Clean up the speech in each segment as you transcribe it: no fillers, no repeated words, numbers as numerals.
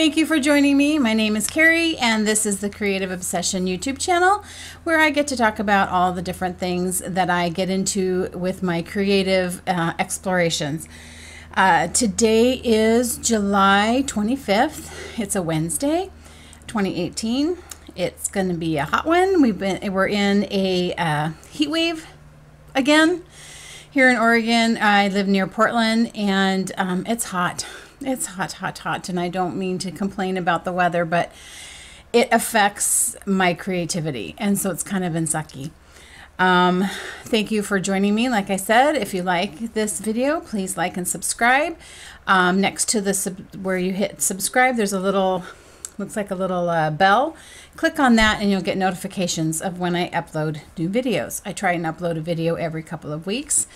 Thank you for joining me. My name is Carrie, and this is the Creative Obsession YouTube channel, where I get to talk about all the different things that I get into with my creative explorations. Today is July 25th. It's a Wednesday, 2018. It's going to be a hot one. We're in a heat wave again here in Oregon. I live near Portland, and it's hot. It's hot, hot, hot, and I don't mean to complain about the weather, but it affects my creativity, and so it's kind of been sucky. Thank you for joining me. Like I said, if you like this video, please like and subscribe. Next to the where you hit subscribe, there's a little, looks like a little bell. Click on that, and you'll get notifications of when I upload new videos. I try and upload a video every couple of weeks.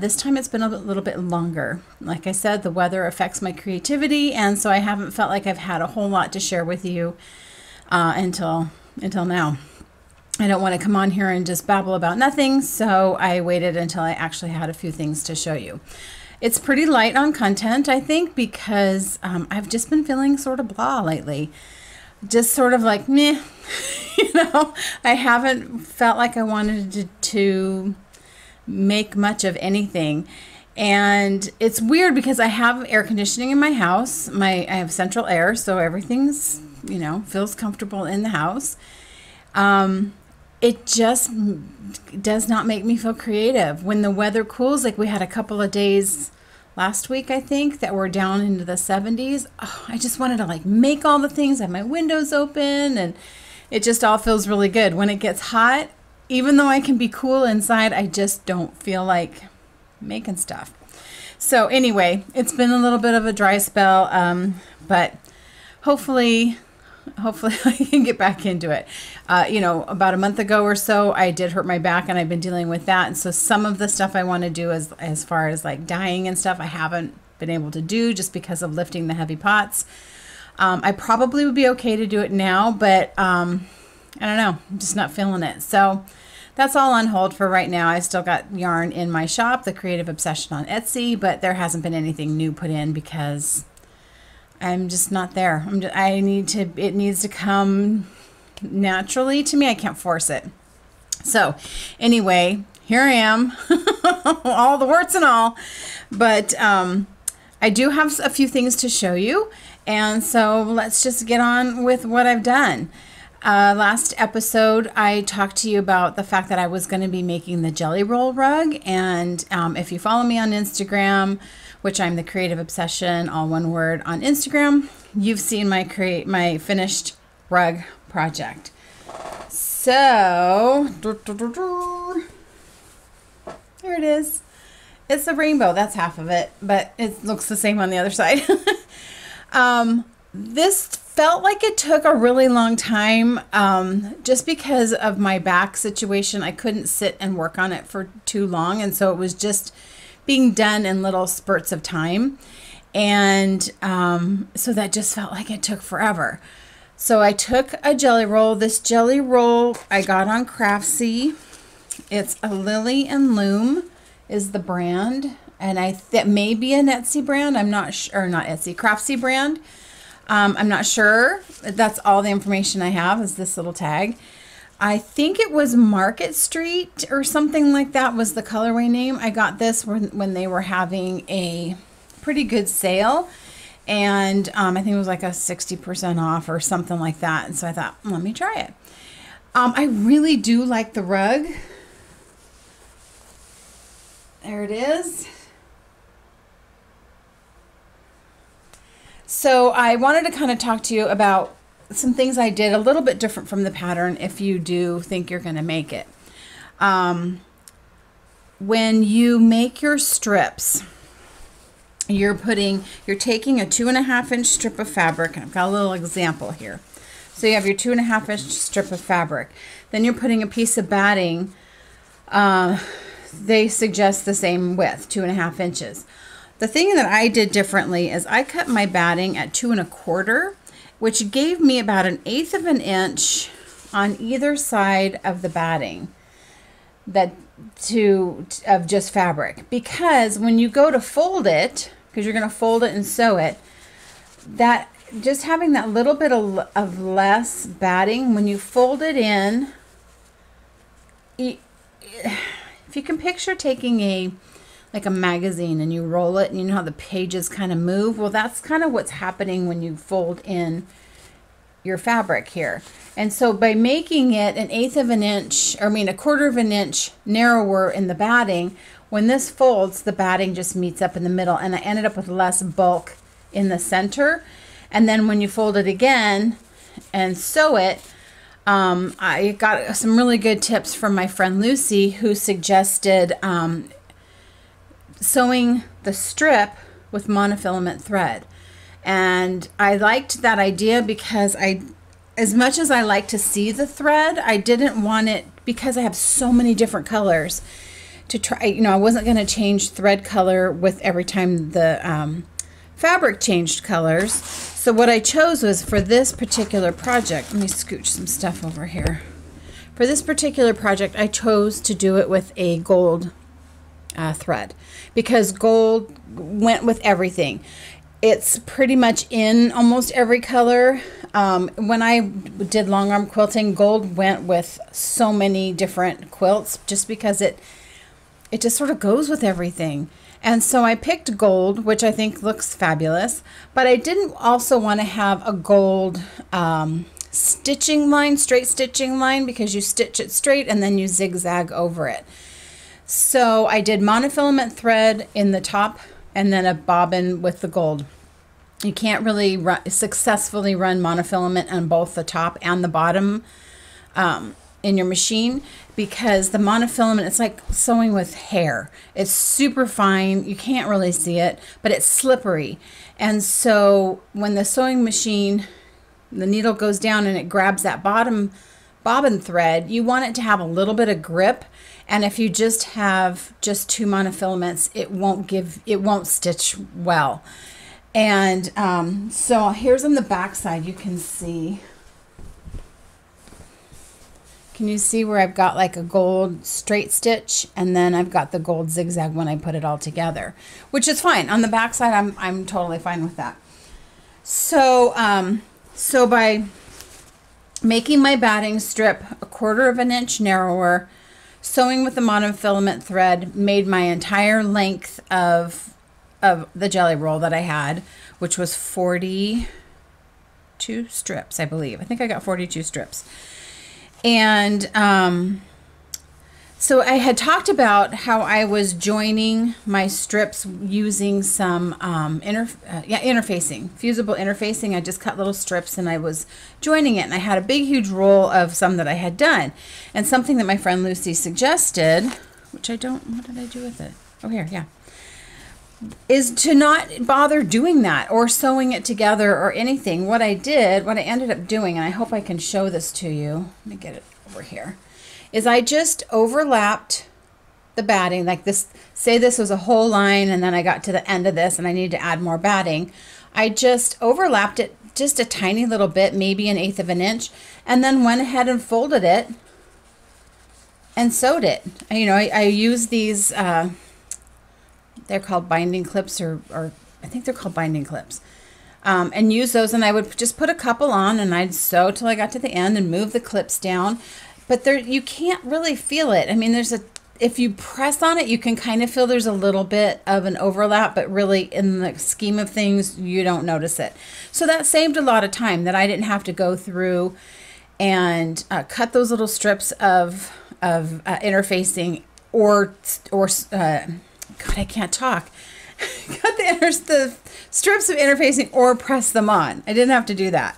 This time it's been a little bit longer. Like I said, the weather affects my creativity, and so I haven't felt like I've had a whole lot to share with you until now. I don't want to come on here and just babble about nothing, so I waited until I actually had a few things to show you. It's pretty light on content, I think, because I've just been feeling sort of blah lately. Just sort of like, meh, you know? I haven't felt like I wanted to make much of anything, and it's weird because I have air conditioning in my house. I have central air, so everything's, you know, feels comfortable in the house. It just does not make me feel creative when the weather cools. Like we had a couple of days last week, I think, that were down into the 70s. Oh, I just wanted to like make all the things, have my windows open, and it just all feels really good. When it gets hot, even though I can be cool inside, I just don't feel like making stuff. So anyway, it's been a little bit of a dry spell, but hopefully I can get back into it. You know, about a month ago or so, I did hurt my back, and I've been dealing with that. And so some of the stuff I want to do as far as like dyeing and stuff, I haven't been able to do just because of lifting the heavy pots. I probably would be okay to do it now, but I don't know, I'm just not feeling it. So that's all on hold for right now. I still got yarn in my shop, The Creative Obsession on Etsy, but there hasn't been anything new put in because I'm just not there. It needs to come naturally to me. I can't force it. So anyway, here I am, all the warts and all, but I do have a few things to show you. And so let's just get on with what I've done. Last episode, I talked to you about the fact that I was going to be making the jelly roll rug, and if you follow me on Instagram, which I'm The Creative Obsession, all one word, on Instagram, you've seen my finished rug project. So, there it is. It's a rainbow. That's half of it, but it looks the same on the other side. This felt like it took a really long time just because of my back situation. I couldn't sit and work on it for too long, and so it was just being done in little spurts of time, and so that just felt like it took forever. So I took a jelly roll. This jelly roll I got on Craftsy. It's a Lily and Loom is the brand, and that may be an Etsy brand. I'm not sure, or not Etsy, Craftsy brand. I'm not sure. That's all the information I have is this little tag. I think it was Market Street or something like that was the colorway name. I got this when they were having a pretty good sale, and I think it was like a 60% off or something like that, and so I thought, let me try it. I really do like the rug. There it is. So I wanted to kind of talk to you about some things I did a little bit different from the pattern if you do think you're going to make it. When you make your strips, you're taking a 2.5-inch strip of fabric, and I've got a little example here. So you have your 2.5-inch strip of fabric. Then you're putting a piece of batting. They suggest the same width, 2.5 inches. The thing that I did differently is I cut my batting at 2.25, which gave me about 1/8 of an inch on either side of the batting of just fabric. Because when you go to fold it, because you're going to fold it and sew it, that just having that little bit of less batting when you fold it in. If you can picture taking like a magazine and you roll it, and you know how the pages kind of move, well, that's kind of what's happening when you fold in your fabric here. And so by making it a quarter of an inch narrower in the batting, when this folds, the batting just meets up in the middle, and I ended up with less bulk in the center. And then when you fold it again and sew it, I got some really good tips from my friend Lucy, who suggested sewing the strip with monofilament thread. And I liked that idea because as much as I like to see the thread, I didn't want it, because I have so many different colors to try, you know, I wasn't going to change thread color with every time the fabric changed colors. So what I chose was, for this particular project, let me scooch some stuff over here. For this particular project, I chose to do it with a gold thread, because gold went with everything. It's pretty much in almost every color. When I did long arm quilting, gold went with so many different quilts, just because it just sort of goes with everything. And so I picked gold, which I think looks fabulous, but I didn't also want to have a gold stitching line, straight stitching line, because you stitch it straight and then you zigzag over it. So I did monofilament thread in the top and then a bobbin with the gold. You can't really successfully run monofilament on both the top and the bottom in your machine, because the monofilament, it's like sewing with hair. It's super fine. You can't really see it, but it's slippery. And so when the sewing machine, the needle goes down and it grabs that bottom bobbin thread, you want it to have a little bit of grip. And if you just have two monofilaments, it won't stitch well. And so here's on the back side, you can see. Can you see where I've got like a gold straight stitch, and then I've got the gold zigzag when I put it all together, which is fine. On the back side, I'm totally fine with that. So so by making my batting strip a quarter of an inch narrower, sewing with the monofilament thread, made my entire length of the jelly roll that I had, which was 42 strips, I believe. I think I got 42 strips. And so I had talked about how I was joining my strips using some interfacing, fusible interfacing. I just cut little strips and I was joining it, and I had a big huge roll of some that I had done. And something that my friend Lucy suggested, which I don't, what did I do with it? Oh, here, yeah, is to not bother doing that or sewing it together or anything. What I did, what I ended up doing, and I hope I can show this to you, let me get it over here, is I just overlapped the batting, like this, say this was a whole line and then I got to the end of this and I needed to add more batting. I just overlapped it just a tiny little bit, maybe 1/8 of an inch, and then went ahead and folded it and sewed it. You know, I used these, they're called binding clips, or I think they're called binding clips, and use those, and I would just put a couple on and I'd sew till I got to the end and move the clips down. But there, you can't really feel it. I mean, if you press on it, you can kind of feel there's a little bit of an overlap, but really in the scheme of things, you don't notice it. So that saved a lot of time, that I didn't have to go through and cut those little strips of interfacing or God, I can't talk. Cut the strips of interfacing or press them on. I didn't have to do that.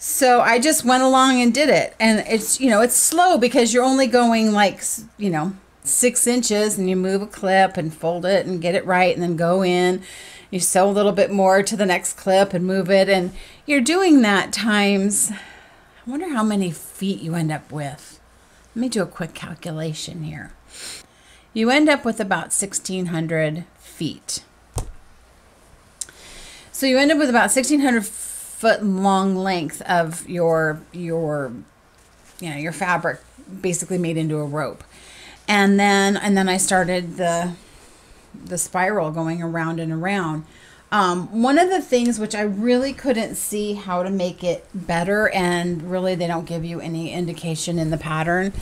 So I just went along and did it. And it's, you know, it's slow because you're only going like, you know, 6 inches, and you move a clip and fold it and get it right, and then go in, you sew a little bit more to the next clip and move it. And you're doing that times, I wonder how many feet you end up with. Let me do a quick calculation here. You end up with about 1,600 feet. So you end up with about 1,600 foot long length of your fabric, basically made into a rope. And then I started the spiral going around and around. One of the things which I really couldn't see how to make it better, and really they don't give you any indication in the pattern,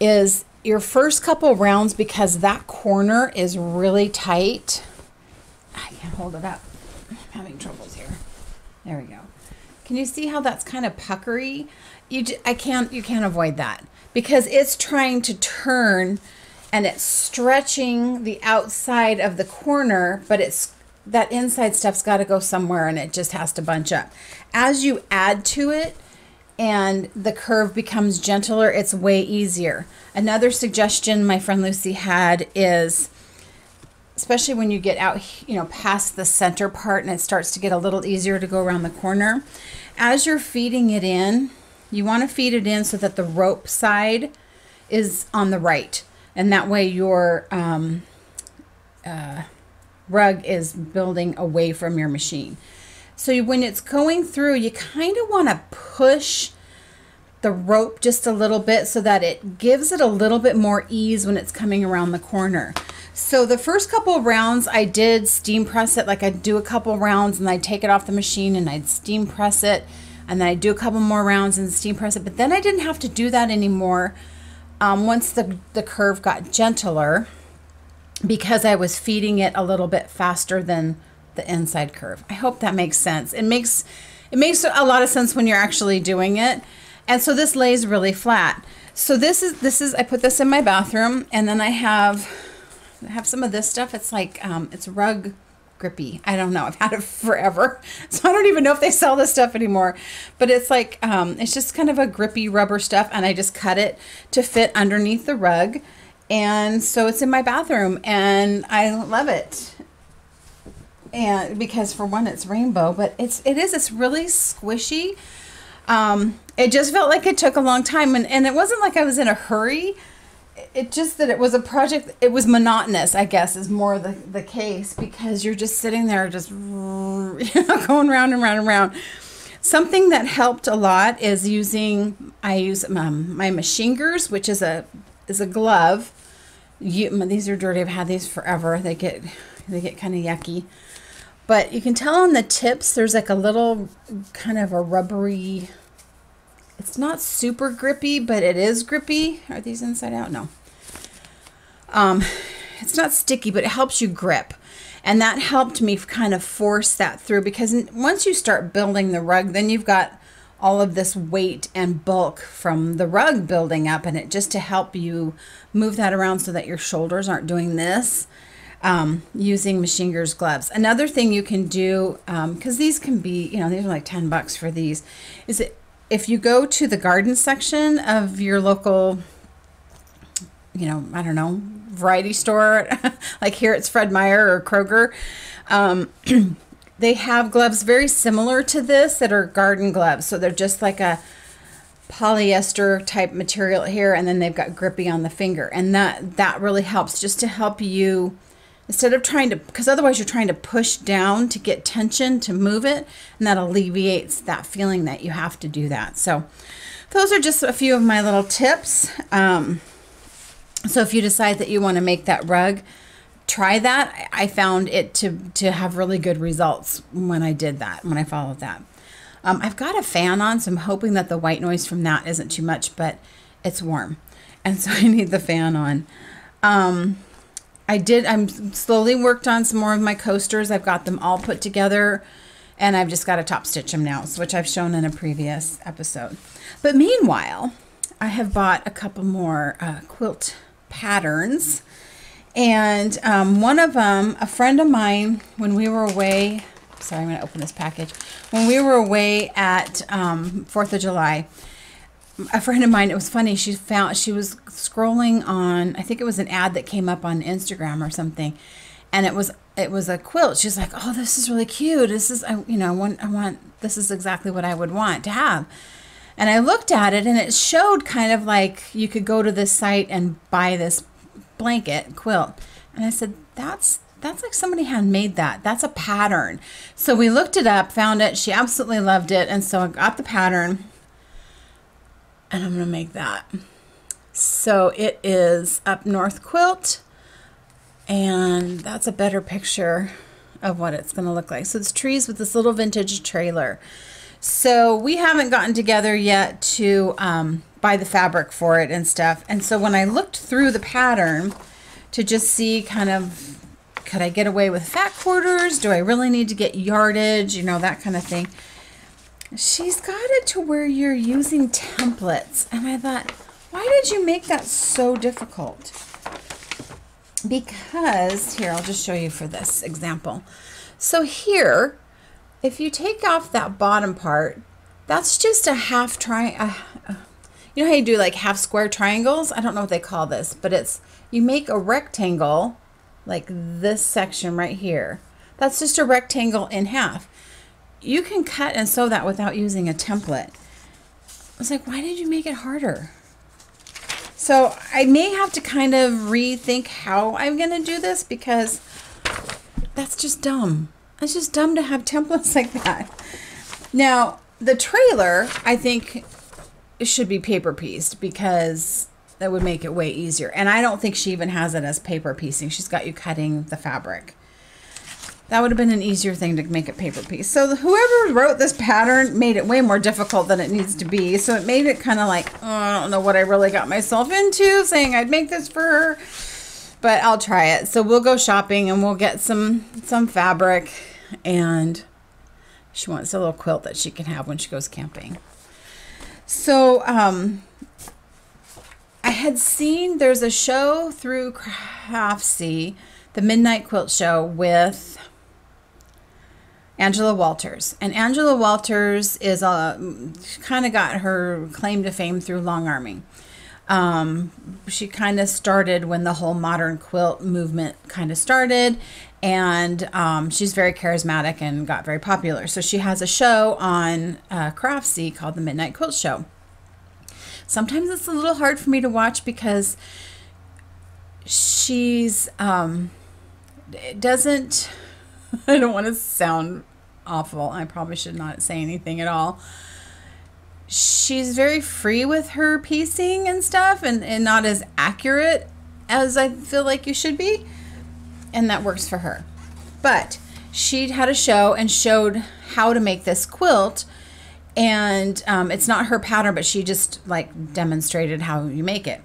is your first couple rounds, because that corner is really tight. I can't hold it up. I'm having troubles here. There we go. Can you see how that's kind of puckery? You can't avoid that, because it's trying to turn and it's stretching the outside of the corner, but it's that inside stuff's got to go somewhere and it just has to bunch up. As you add to it and the curve becomes gentler, it's way easier. Another suggestion my friend Lucy had is, especially when you get out, you know, past the center part and it starts to get a little easier to go around the corner, as you're feeding it in, you want to feed it in so that the rope side is on the right, and that way your rug is building away from your machine. So when it's going through, you kind of want to push the rope just a little bit so that it gives it a little bit more ease when it's coming around the corner. So the first couple of rounds I did steam press it, like I'd do a couple rounds and I'd take it off the machine and I'd steam press it, and then I'd do a couple more rounds and steam press it, but then I didn't have to do that anymore once the curve got gentler, because I was feeding it a little bit faster than the inside curve. I hope that makes sense. It makes a lot of sense when you're actually doing it. And so this lays really flat. So this is I put this in my bathroom, and then I have some of this stuff. It's like it's rug grippy. I don't know. I've had it forever, so I don't even know if they sell this stuff anymore. But it's like it's just kind of a grippy rubber stuff, and I just cut it to fit underneath the rug. And so it's in my bathroom and I love it. And because for one, it's rainbow, but it's really squishy. It just felt like it took a long time, and it wasn't like I was in a hurry. It just that it was a project, it was monotonous, I guess, is more the case, because you're just sitting there just, you know, going round and round and round. Something that helped a lot is I use my machingers, which is a glove. These are dirty. I've had these forever. They get kind of yucky, but you can tell on the tips there's like a little kind of a rubbery, it's not super grippy, but it is grippy. Are these inside out? No. It's not sticky, but it helps you grip, and that helped me kind of force that through, because once you start building the rug, then you've got all of this weight and bulk from the rug building up, and it just to help you move that around so that your shoulders aren't doing this. Using machinger's gloves. Another thing you can do, because these can be, you know, these are like $10 for these, is that if you go to the garden section of your local, you know, I don't know, variety store, like here it's Fred Meyer or Kroger, they have gloves very similar to this that are garden gloves. So they're just like a polyester type material here, and then they've got grippy on the finger, and that really helps, just to help you, instead of trying to, because otherwise you're trying to push down to get tension to move it, and that alleviates that feeling that you have to do that. So those are just a few of my little tips. So if you decide that you want to make that rug, try that. I found it to have really good results when I did that, when I followed that. I've got a fan on, so I'm hoping that the white noise from that isn't too much, but it's warm, and so I need the fan on. I'm slowly worked on some more of my coasters. I've got them all put together, and I've just got to top stitch them now, which I've shown in a previous episode. But meanwhile, I have bought a couple more quilt patterns, and one of them, a friend of mine, when we were away, sorry, I'm going to open this package. When we were away at 4th of July, a friend of mine, it was funny, she was scrolling on, I think it was an ad that came up on Instagram or something, and it was a quilt. She's like, "Oh, this is really cute. This is, you know, this is exactly what I would want to have." And I looked at it, and it showed kind of like you could go to this site and buy this blanket quilt. And I said, That's like somebody handmade that. That's a pattern. So we looked it up, found it. She absolutely loved it. And so I got the pattern, and I'm going to make that. So it is Up North Quilt, and that's a better picture. of what it's going to look like. So it's trees with this little vintage trailer. So we haven't gotten together yet to buy the fabric for it and stuff. And so when I looked through the pattern to just see kind of, could I get away with fat quarters? Do I really need to get yardage? You know, that kind of thing. She's got it to where you're using templates. And I thought, why did you make that so difficult? Because, here, I'll just show you for this example. So here, if you take off that bottom part, that's just a half triangle. You know how you do like half square triangles? I don't know what they call this, but it's, you make a rectangle like this section right here. That's just a rectangle in half. You can cut and sew that without using a template. I was like, why did you make it harder? So I may have to kind of rethink how I'm going to do this, because that's just dumb. It's just dumb to have templates like that. Now, the trailer, I think, should be paper pieced, because that would make it way easier. And I don't think she even has it as paper piecing. She's got you cutting the fabric. That would have been an easier thing to make it paper piece. So whoever wrote this pattern made it way more difficult than it needs to be. So it made it kind of like, oh, I don't know what I really got myself into, saying I'd make this for her. But I'll try it. So we'll go shopping and we'll get some fabric. And she wants a little quilt that she can have when she goes camping. So I had seen there's a show through Craftsy, the Midnight Quilt Show with Angela Walters. And Angela Walters is kind of got her claim to fame through long arming. She kind of started when the whole modern quilt movement kind of started, and she's very charismatic and got very popular. So she has a show on Craftsy called the Midnight Quilt Show. Sometimes it's a little hard for me to watch because she's doesn't, I don't want to sound awful. I probably should not say anything at all. She's very free with her piecing and stuff, and not as accurate as I feel like you should be. And that works for her. But she had a show and showed how to make this quilt. And it's not her pattern, but she just like demonstrated how you make it.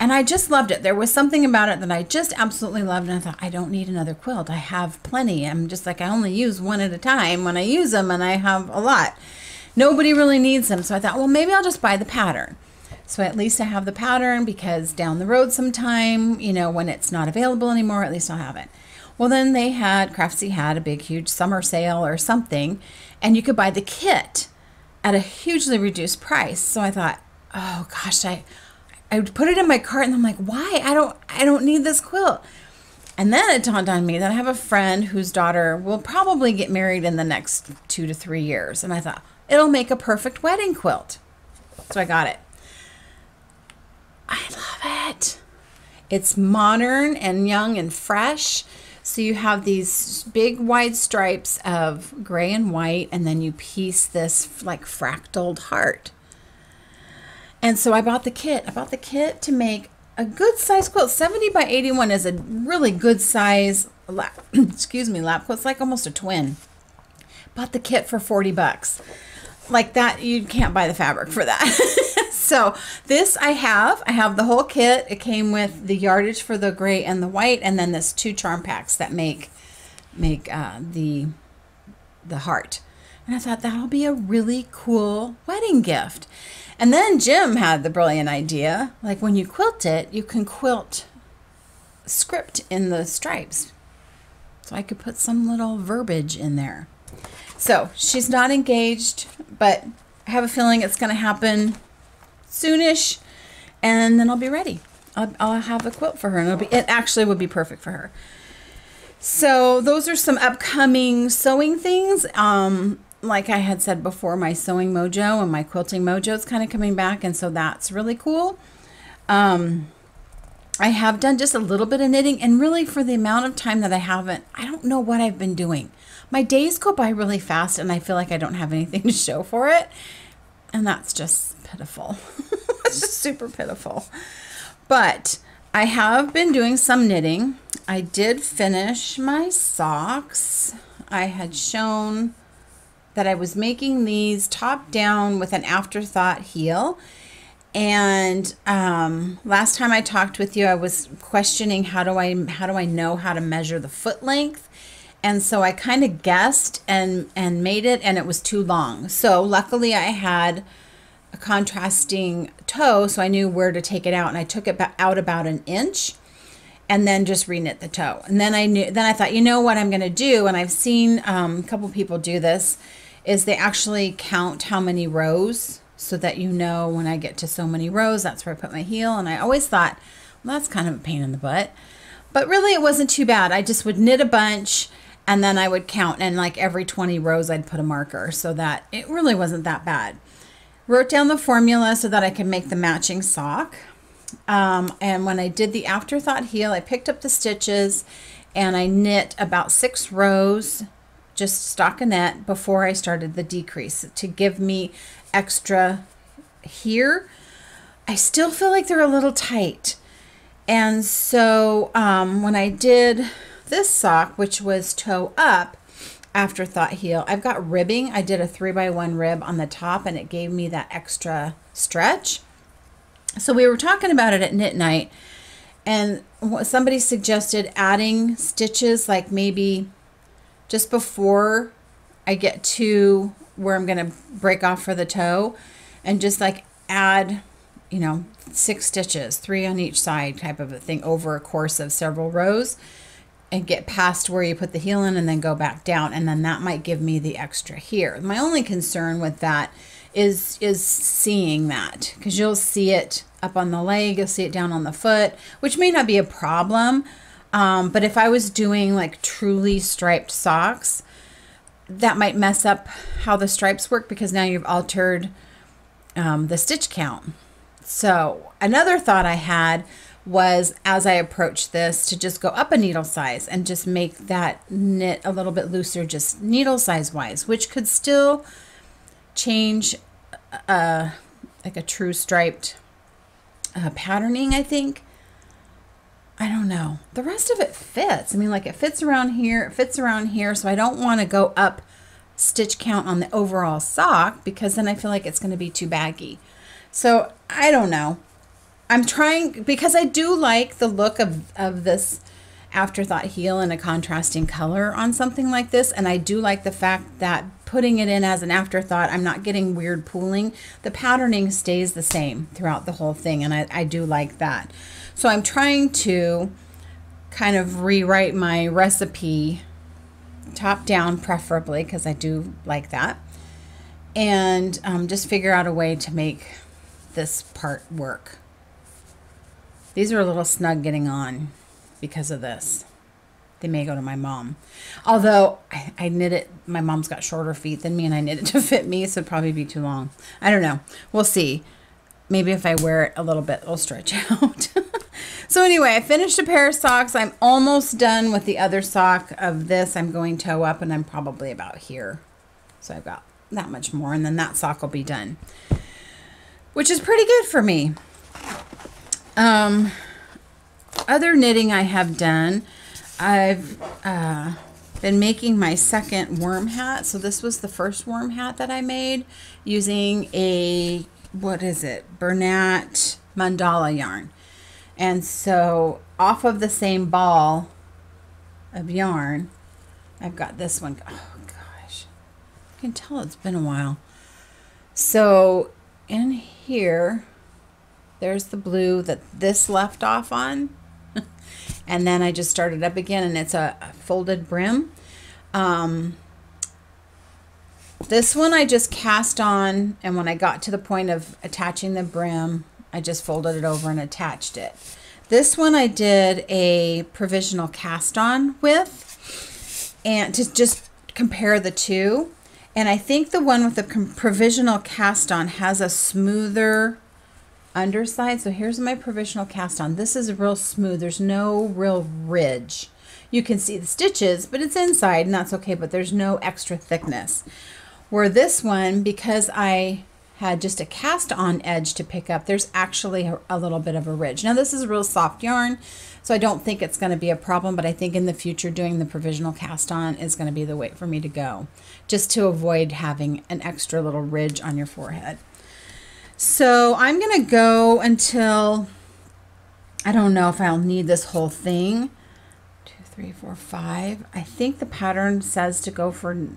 And I just loved it. There was something about it that I just absolutely loved. And I thought, I don't need another quilt. I have plenty. I'm just like, I only use one at a time when I use them, and I have a lot. Nobody really needs them. So I thought, well, maybe I'll just buy the pattern. So at least I have the pattern, because down the road sometime, you know, when it's not available anymore, at least I'll have it. Well, then they had, Craftsy had a big, huge summer sale or something, and you could buy the kit at a hugely reduced price. So I thought, oh gosh, I would put it in my cart, and I'm like, why? I don't need this quilt. And then it dawned on me that I have a friend whose daughter will probably get married in the next 2 to 3 years. And I thought, it'll make a perfect wedding quilt. So I got it. I love it. It's modern and young and fresh. So you have these big wide stripes of gray and white, and then you piece this like fractaled heart. And so I bought the kit. I bought the kit to make a good size quilt. 70 by 81 is a really good size lap, excuse me, lap quilt. It's like almost a twin. Bought the kit for 40 bucks. Like that, you can't buy the fabric for that. So this I have the whole kit. It came with the yardage for the gray and the white, and then this 2 charm packs that make the heart. And I thought that'll be a really cool wedding gift. And then Jim had the brilliant idea, like when you quilt it, you can quilt script in the stripes. So I could put some little verbiage in there. So she's not engaged, but I have a feeling it's going to happen soonish, and then I'll be ready. I'll have a quilt for her, and it actually would be perfect for her. So those are some upcoming sewing things. Like I had said before, my sewing mojo and my quilting mojo is kind of coming back, and so that's really cool. I have done just a little bit of knitting, and really for the amount of time that I haven't, I don't know what I've been doing. My days go by really fast, and I feel like I don't have anything to show for it, and that's just pitiful. It's just super pitiful. But I have been doing some knitting. I did finish my socks. I had shown that I was making these top down with an afterthought heel. And last time I talked with you, I was questioning how do I know how to measure the foot length? And so I kind of guessed and made it, and it was too long. So luckily I had a contrasting toe, so I knew where to take it out, and I took it out about an inch and then just reknit the toe. And then I thought, you know what I'm gonna do, and I've seen a couple people do this, is they actually count how many rows so that you know when I get to so many rows, that's where I put my heel. And I always thought, well, that's kind of a pain in the butt, but really it wasn't too bad. I just would knit a bunch, and then I would count, and like every 20 rows I'd put a marker, so that it really wasn't that bad. Wrote down the formula so that I could make the matching sock. And when I did the afterthought heel, I picked up the stitches and I knit about 6 rows, just stockinette, before I started the decrease to give me extra here. I still feel like they're a little tight. And so when I did this sock, which was toe up, afterthought heel, I've got ribbing. I did a 3x1 rib on the top, and it gave me that extra stretch. So we were talking about it at knit night, and somebody suggested adding stitches like maybe just before I get to where I'm going to break off for the toe, and just like add, you know, 6 stitches, 3 on each side type of a thing over a course of several rows, and get past where you put the heel in and then go back down, and then that might give me the extra here. My only concern with that is seeing that, because you'll see it up on the leg, you'll see it down on the foot, which may not be a problem, but if I was doing like truly striped socks, that might mess up how the stripes work, because now you've altered the stitch count. So another thought I had was, as I approached this, to just go up a needle size and just make that knit a little bit looser, just needle size wise, which could still change like a true striped patterning, I think. I don't know. The rest of it fits. I mean, like, it fits around here, it fits around here, so I don't want to go up stitch count on the overall sock, because then I feel like it's going to be too baggy. So I don't know. I'm trying, because I do like the look of this afterthought heel in a contrasting color on something like this, and I do like the fact that putting it in as an afterthought, I'm not getting weird pooling. The patterning stays the same throughout the whole thing, and I do like that. So I'm trying to kind of rewrite my recipe top down, preferably, because I do like that, and just figure out a way to make this part work. These are a little snug getting on because of this. They may go to my mom. Although I knit it, my mom's got shorter feet than me, and I knit it to fit me, so it'd probably be too long. I don't know. We'll see. Maybe if I wear it a little bit, it'll stretch out. So anyway, I finished a pair of socks. I'm almost done with the other sock of this. I'm going toe up, and I'm probably about here. So I've got that much more, and then that sock will be done, which is pretty good for me. Other knitting I have done, I've been making my second worm hat. So this was the first worm hat that I made using a, what is it, Bernat mandala yarn. And so off of the same ball of yarn, I've got this one. Oh gosh, you can tell it's been a while. So in here, there's the blue that this left off on, and then I just started up again, and it's a folded brim. This one I just cast on, and when I got to the point of attaching the brim, I just folded it over and attached it. This one I did a provisional cast on with, and to just compare the two, and I think the one with the provisional cast on has a smoother underside. So here's my provisional cast on. This is real smooth. There's no real ridge. You can see the stitches, but it's inside, and that's okay, but there's no extra thickness. Where this one, because I had just a cast on edge to pick up, there's actually a little bit of a ridge. Now this is real soft yarn, so I don't think it's going to be a problem, but I think in the future doing the provisional cast on is going to be the way for me to go, just to avoid having an extra little ridge on your forehead. So I'm going to go until, I don't know if I'll need this whole thing, 2, 3, 4, 5. I think the pattern says to go for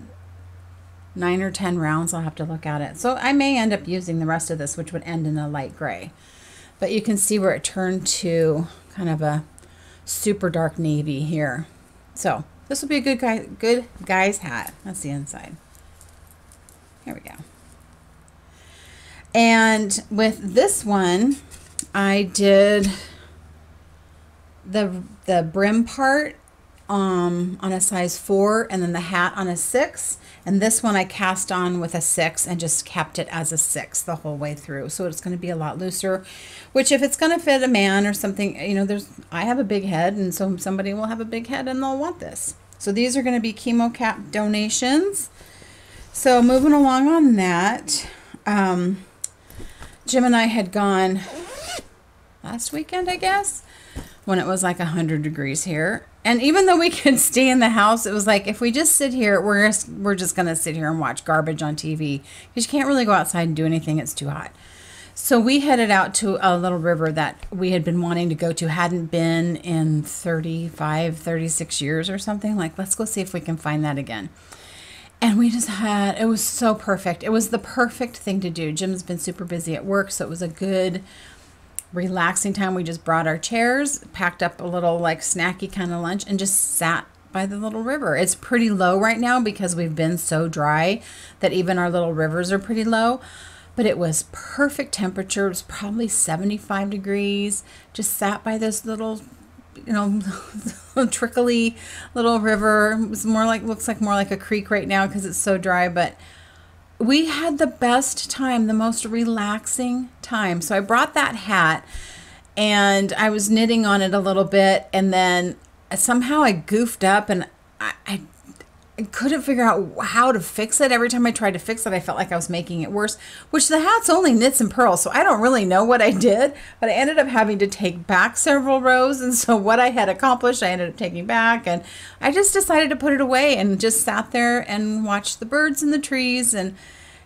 9 or 10 rounds. I'll have to look at it. So I may end up using the rest of this, which would end in a light gray, but you can see where it turned to kind of a super dark navy here. So this will be a good guy's hat. That's the inside. Here we go. And with this one, I did the brim part on a size 4 and then the hat on a 6, and this one I cast on with a 6 and just kept it as a 6 the whole way through, so it's going to be a lot looser, which if it's going to fit a man or something, you know, I have a big head, and so somebody will have a big head and they'll want this. So these are going to be Chemo Cap donations. So moving along on that, Jim and I had gone last weekend, I guess, when it was like 100 degrees here. And even though we could stay in the house, it was like, if we just sit here, we're just going to sit here and watch garbage on TV, because you can't really go outside and do anything. It's too hot. So we headed out to a little river that we had been wanting to go to, hadn't been in 35, 36 years or something. Like, let's go see if we can find that again. And we just had, it was so perfect. It was the perfect thing to do. Jim's been super busy at work, so it was a good relaxing time. We just brought our chairs, packed up a little like snacky kind of lunch, and just sat by the little river. It's pretty low right now because we've been so dry that even our little rivers are pretty low, but it was perfect temperature. It was probably 75 degrees. Just sat by this little, you know, trickly little river. It was more like, looks like more like a creek right now because it's so dry, but we had the best time, the most relaxing time. So I brought that hat and I was knitting on it a little bit, and then somehow I goofed up, and I couldn't figure out how to fix it. Every time I tried to fix it, I felt like I was making it worse, which the hat's only knits and purls, so I don't really know what I did, but I ended up having to take back several rows. And so what I had accomplished, I ended up taking back, and I just decided to put it away and just sat there and watched the birds and the trees, and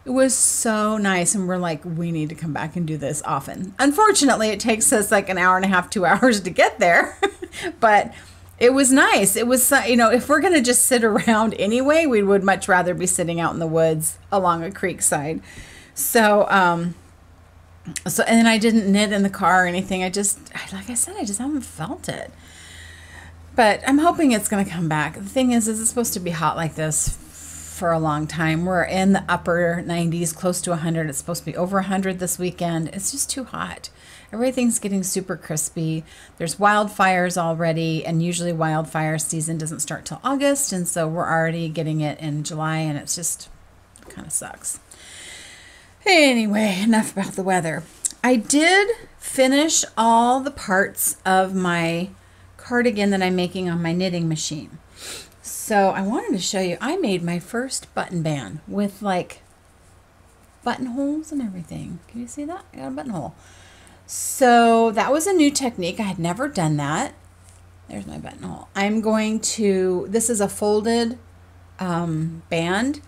it was so nice. And we're like, we need to come back and do this often. Unfortunately, it takes us like an hour and a half, 2 hours to get there, but it was nice. It was, you know, if we're going to just sit around anyway, we would much rather be sitting out in the woods along a creek side. So, and then I didn't knit in the car or anything. Like I said, I just haven't felt it, but I'm hoping it's going to come back. The thing is it's supposed to be hot like this for a long time. We're in the upper 90s, close to 100. It's supposed to be over 100 this weekend. It's just too hot. Everything's getting super crispy. There's wildfires already, and usually wildfire season doesn't start till August, and so we're already getting it in July, and it's just kind of sucks. Anyway, enough about the weather. I did finish all the parts of my cardigan that I'm making on my knitting machine. So I wanted to show you, I made my first button band with like buttonholes and everything. Can you see that? I got a buttonhole. So that was a new technique. I had never done that. There's my buttonhole. I'm going to, this is a folded band.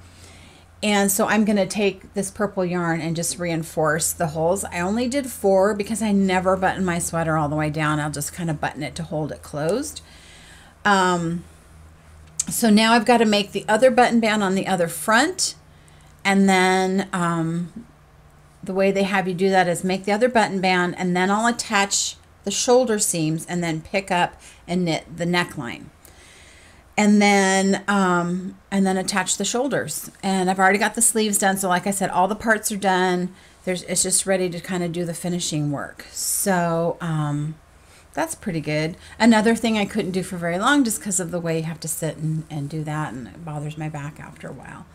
And so I'm going to take this purple yarn and just reinforce the holes. I only did 4 because I never button my sweater all the way down. I'll just kind of button it to hold it closed. So now I've got to make the other button band on the other front. And then the way they have you do that is make the other button band, and then I'll attach the shoulder seams and then pick up and knit the neckline, and then attach the shoulders. And I've already got the sleeves done, so like I said, all the parts are done. It's just ready to kind of do the finishing work. So that's pretty good. Another thing I couldn't do for very long just because of the way you have to sit and do that, and it bothers my back after a while.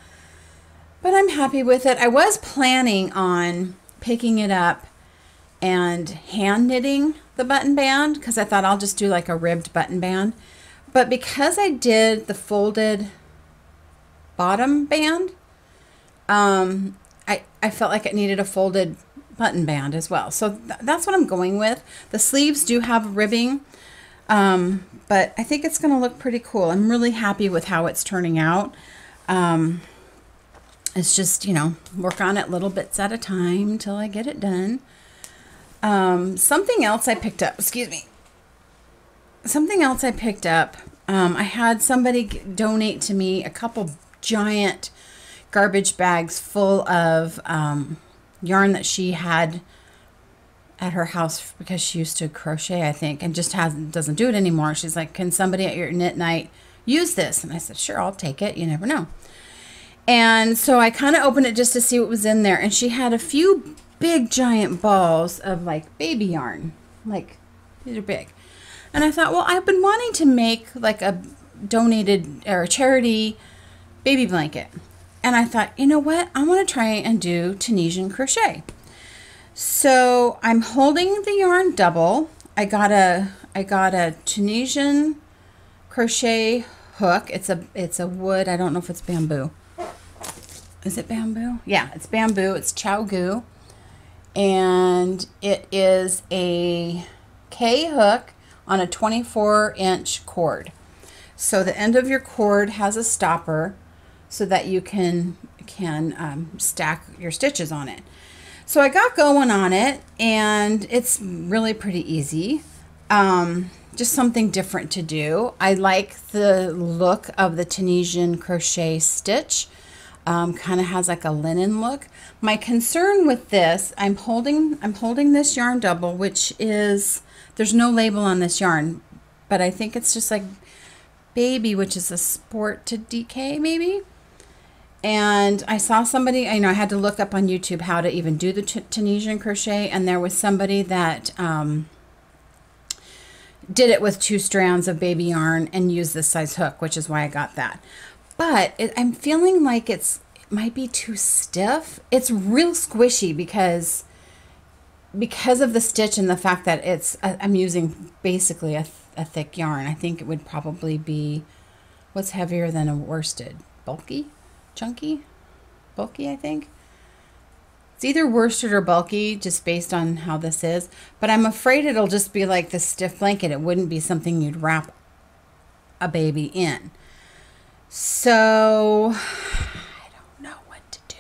But I'm happy with it. I was planning on picking it up and hand knitting the button band because I thought I'll just do like a ribbed button band. But because I did the folded bottom band, I felt like it needed a folded button band as well. So that's what I'm going with. The sleeves do have ribbing, but I think it's going to look pretty cool. I'm really happy with how it's turning out. It's just, you know, work on it little bits at a time until I get it done. Something else I picked up, excuse me. Something else I picked up, I had somebody donate to me a couple giant garbage bags full of yarn that she had at her house because she used to crochet, I think, and just doesn't do it anymore. She's like, can somebody at your knit night use this? And I said, sure, I'll take it. You never know. And so I kind of opened it just to see what was in there. And she had a few big giant balls of like baby yarn. Like, these are big. And I thought, well, I've been wanting to make like a donated or a charity baby blanket. And I thought, you know what? I want to try and do Tunisian crochet. So I'm holding the yarn double. I got a Tunisian crochet hook. It's a wood. I don't know if it's bamboo. Is it bamboo? Yeah, it's bamboo. It's chow goo. And it is a K hook on a 24-inch cord. So the end of your cord has a stopper so that you can stack your stitches on it. So I got going on it, and it's really pretty easy. Just something different to do. I like the look of the Tunisian crochet stitch. Kind of has like a linen look. My concern with this, I'm holding this yarn double, which is, there's no label on this yarn, but I think it's just like baby, which is a sport to DK maybe. And I saw somebody, I had to look up on YouTube how to even do the Tunisian crochet, and there was somebody that did it with 2 strands of baby yarn and used this size hook, which is why I got that. But I'm feeling like it might be too stiff. It's real squishy because of the stitch and the fact that it's, I'm using basically a thick yarn. I think it would probably be, what's heavier than a worsted? Bulky? Chunky? Bulky, I think. It's either worsted or bulky, just based on how this is. But I'm afraid it'll just be like this stiff blanket. It wouldn't be something you'd wrap a baby in. So I don't know what to do,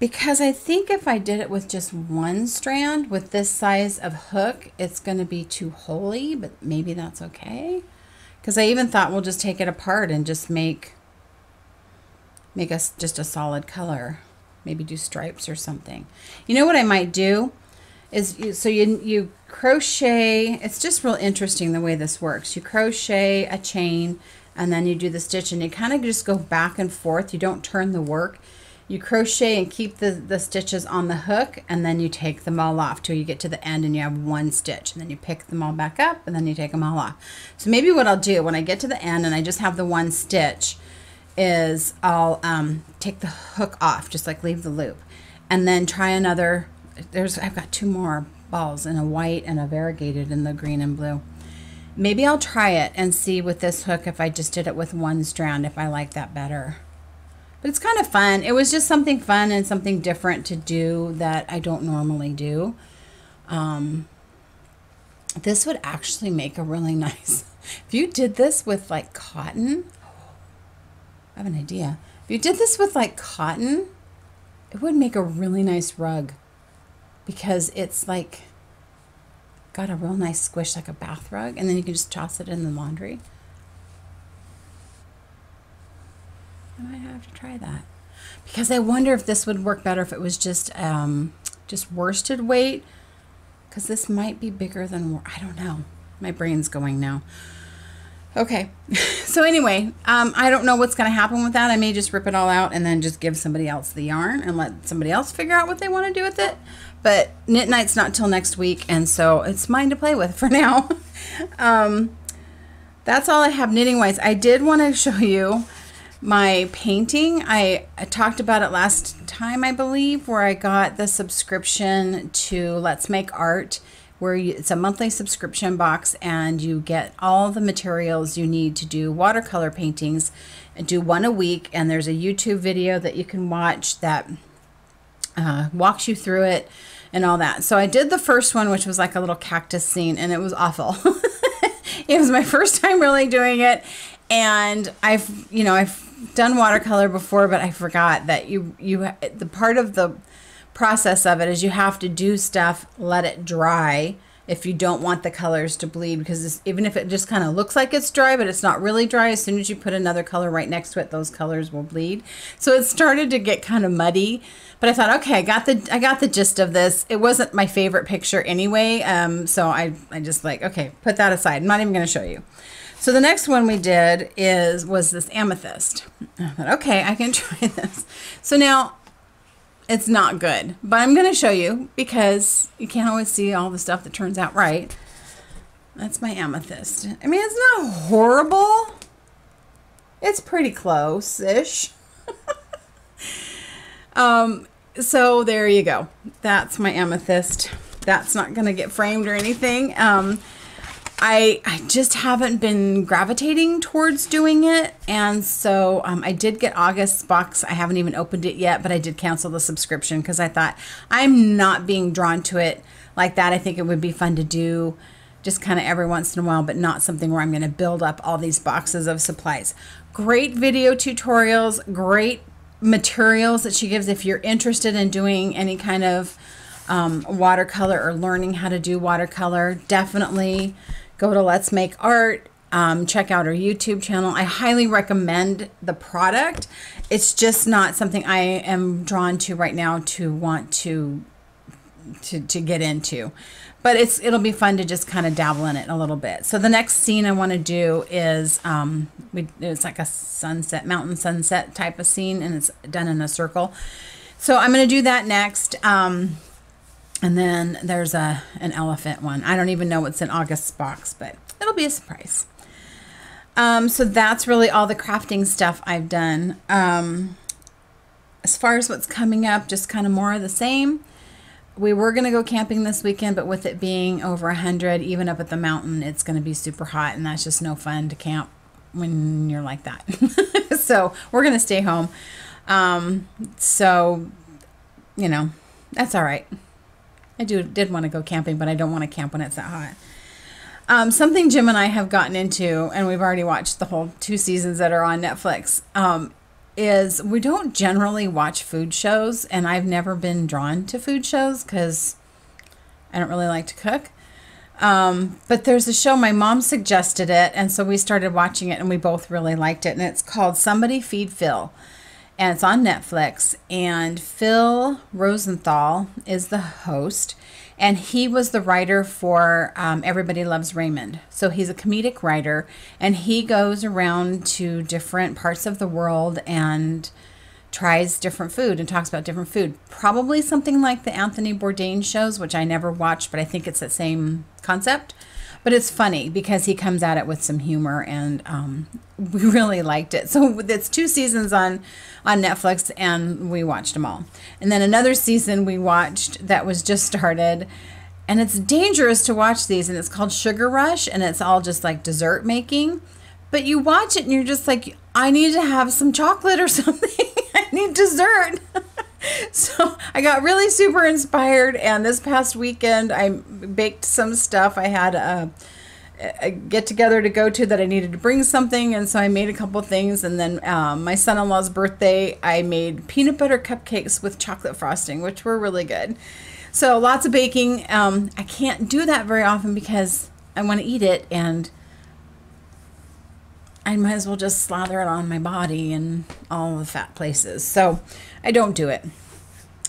because I think if I did it with just 1 strand with this size of hook, it's going to be too holey, but maybe that's okay. Because I even thought, we'll just take it apart and just make us just a solid color, maybe do stripes or something. You know what I might do is, you crochet, it's just real interesting the way this works. You crochet a chain, and then you do the stitch, and you kind of just go back and forth. You don't turn the work. You crochet and keep the stitches on the hook, and then you take them all off till you get to the end and you have 1 stitch, and then you pick them all back up, and then you take them all off. So maybe what I'll do when I get to the end and I just have the 1 stitch is I'll take the hook off, just like leave the loop, and then try another. I've got 2 more balls, and a white and a variegated and the green and blue. Maybe I'll try it and see with this hook if I just did it with 1 strand, if I like that better. But it's kind of fun. It was just something fun and something different to do that I don't normally do. This would actually make a really nice... If you did this with like cotton... I have an idea. If you did this with like cotton, it would make a really nice rug, because it's like... got a real nice squish, like a bath rug, and then you can just toss it in the laundry. I might have to try that, because I wonder if this would work better if it was just worsted weight, because this might be bigger than, I don't know. My brain's going now. Okay, so anyway, I don't know what's going to happen with that. I may just rip it all out and then just give somebody else the yarn and let somebody else figure out what they want to do with it. But knit night's not till next week, and so it's mine to play with for now. That's all I have knitting wise. I did want to show you my painting. I talked about it last time, I believe, where I got the subscription to Let's Make Art. where it's a monthly subscription box and you get all the materials you need to do watercolor paintings and do one a week. And there's a YouTube video that you can watch that walks you through it and all that. So I did the first one, which was like a little cactus scene, and it was awful. It was my first time really doing it. And I've, you know, I've done watercolor before, but I forgot that the part of the process of it is you have to do stuff, let it dry if you don't want the colors to bleed, because even if it just kind of looks like it's dry, but it's not really dry, as soon as you put another color right next to it, those colors will bleed. So it started to get kind of muddy, but I thought, okay, I got the gist of this. It wasn't my favorite picture anyway, so I just like, okay, put that aside. I'm not even going to show you. So the next one we did was this amethyst. I thought, okay, I can try this. So now it's not good, but I'm going to show you because you can't always see all the stuff that turns out right. That's my amethyst. I mean, it's not horrible. It's pretty close-ish. So there you go. That's my amethyst. That's not going to get framed or anything. I just haven't been gravitating towards doing it, and so I did get August's box. I haven't even opened it yet, but I did cancel the subscription because I thought I'm not being drawn to it like that. I think it would be fun to do just kind of every once in a while, but not something where I'm going to build up all these boxes of supplies. Great video tutorials, great materials that she gives if you're interested in doing any kind of watercolor or learning how to do watercolor. Definitely go to Let's Make Art, check out her YouTube channel. I highly recommend the product. It's just not something I am drawn to right now to want to get into. But it'll be fun to just kind of dabble in it a little bit. So the next scene I want to do is, it's like a sunset, mountain sunset type of scene, and it's done in a circle. So I'm going to do that next. And then there's an elephant one. I don't even know what's in August's box, but it'll be a surprise. So that's really all the crafting stuff I've done. As far as what's coming up, just kind of more of the same. We were going to go camping this weekend, but with it being over 100, even up at the mountain, it's going to be super hot, and that's just no fun to camp when you're like that. So we're going to stay home. So, you know, that's all right. I did want to go camping, but I don't want to camp when it's that hot. Something Jim and I have gotten into, and we've already watched the whole 2 seasons that are on Netflix, is we don't generally watch food shows, and I've never been drawn to food shows because I don't really like to cook. But there's a show, my mom suggested it, and so we started watching it, and we both really liked it, and it's called Somebody Feed Phil. And it's on Netflix, and Phil Rosenthal is the host, and he was the writer for Everybody Loves Raymond. So he's a comedic writer, and he goes around to different parts of the world and tries different food and talks about different food. Probably something like the Anthony Bourdain shows, which I never watched, but I think it's the same concept. But it's funny because he comes at it with some humor, and we really liked it. So it's 2 seasons on Netflix, and we watched them all. And then another season we watched that was just started, and it's dangerous to watch these, and it's called Sugar Rush, and it's all just like dessert making. But you watch it, and you're just like, I need to have some chocolate or something. I need dessert. So I got really super inspired, and this past weekend I baked some stuff. I had a get-together to go to that I needed to bring something, and so I made a couple things. And then my son-in-law's birthday, I made peanut butter cupcakes with chocolate frosting, which were really good. So lots of baking. I can't do that very often because I want to eat it, and I might as well just slather it on my body and all the fat places. So I don't do it.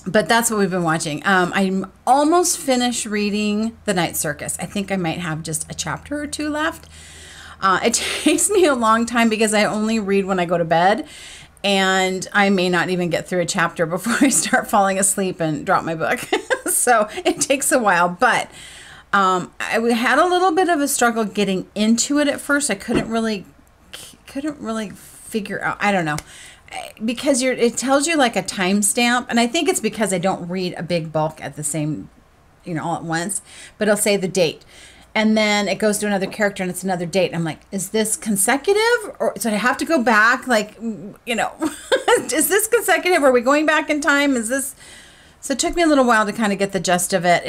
But that's what we've been watching. I'm almost finished reading The Night Circus. I think I might have just a chapter or 2 left. It takes me a long time because I only read when I go to bed. And I may not even get through a chapter before I start falling asleep and drop my book. So it takes a while. But I had a little bit of a struggle getting into it at first. I couldn't really figure out, I don't know, because it tells you like a timestamp, and I think it's because I don't read a big bulk at the same all at once, but it'll say the date. And then it goes to another character and it's another date. And I'm like, is this consecutive? Or so I have to go back, like, is this consecutive? Are we going back in time? Is this? So it took me a little while to kind of get the gist of it.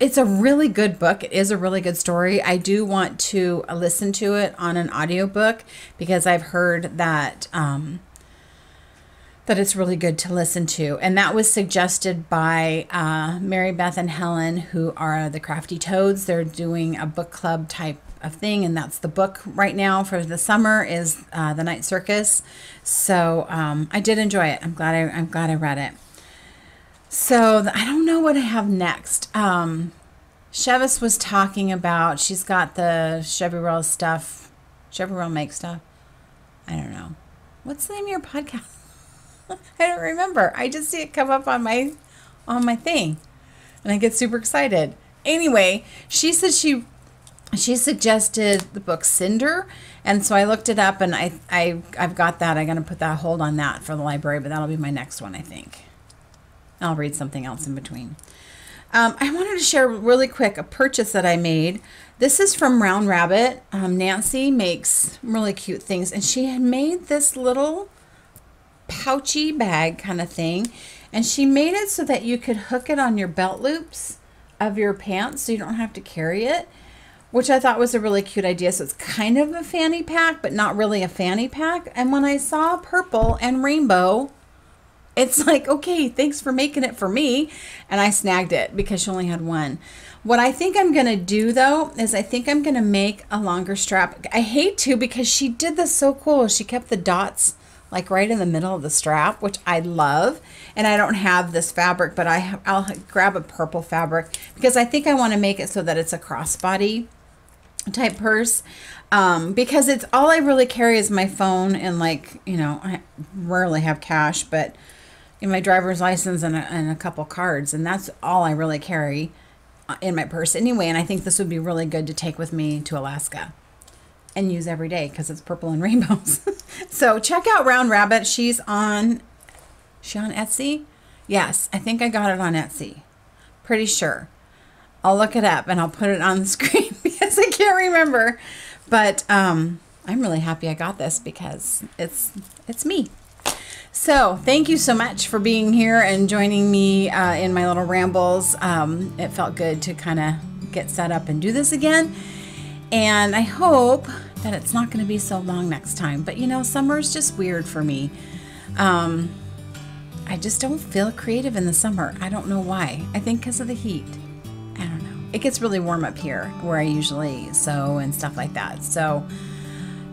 It's a really good book. It is a really good story. I do want to listen to it on an audiobook because I've heard that that it's really good to listen to. And that was suggested by Mary Beth and Helen, who are the Crafty Toads. They're doing a book club type of thing, and that's the book right now for the summer is The Night Circus. So I did enjoy it. I'm glad I read it. So I don't know what I have next. Chevis was talking about, she's got the Cheverell stuff. Cheverell Make stuff. I don't know. What's the name of your podcast? I don't remember. I just see it come up on my thing. And I get super excited. Anyway, she said she suggested the book Cinder, and so I looked it up, and I've got that. I'm gonna put that hold on that for the library, but that'll be my next one, I think. I'll read something else in between. I wanted to share really quick a purchase that I made. This is from Round Rabbit. Nancy makes really cute things, and she had made this little pouchy bag kind of thing, and she made it so that you could hook it on your belt loops of your pants so you don't have to carry it, which I thought was a really cute idea. So it's kind of a fanny pack, but not really a fanny pack. And when I saw purple and rainbow, it's like, okay, thanks for making it for me. And I snagged it because she only had one. What I think I'm going to do, though, is I think I'm going to make a longer strap. I hate to, because she did this so cool. She kept the dots like right in the middle of the strap, which I love. And I don't have this fabric, but I'll grab a purple fabric because I think I want to make it so that it's a crossbody type purse. Because it's all I really carry is my phone, and I rarely have cash, but in my driver's license and a couple cards, and that's all I really carry in my purse anyway. And I think this would be really good to take with me to Alaska and use every day because it's purple and rainbows. So check out Round Rabbit. Is she on Etsy? Yes, I think I got it on Etsy. Pretty sure. I'll look it up and I'll put it on the screen because I can't remember. But I'm really happy I got this because it's me. So thank you so much for being here and joining me in my little rambles. It felt good to kind of get set up and do this again. And I hope that it's not going to be so long next time. But, summer's just weird for me. I just don't feel creative in the summer. I don't know why. I think because of the heat. I don't know. It gets really warm up here where I usually sew and stuff like that. So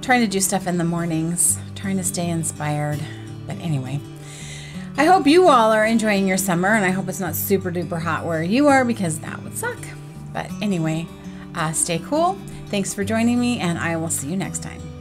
trying to do stuff in the mornings, trying to stay inspired. But anyway, I hope you all are enjoying your summer, and I hope it's not super duper hot where you are because that would suck. But anyway, stay cool. Thanks for joining me, and I will see you next time.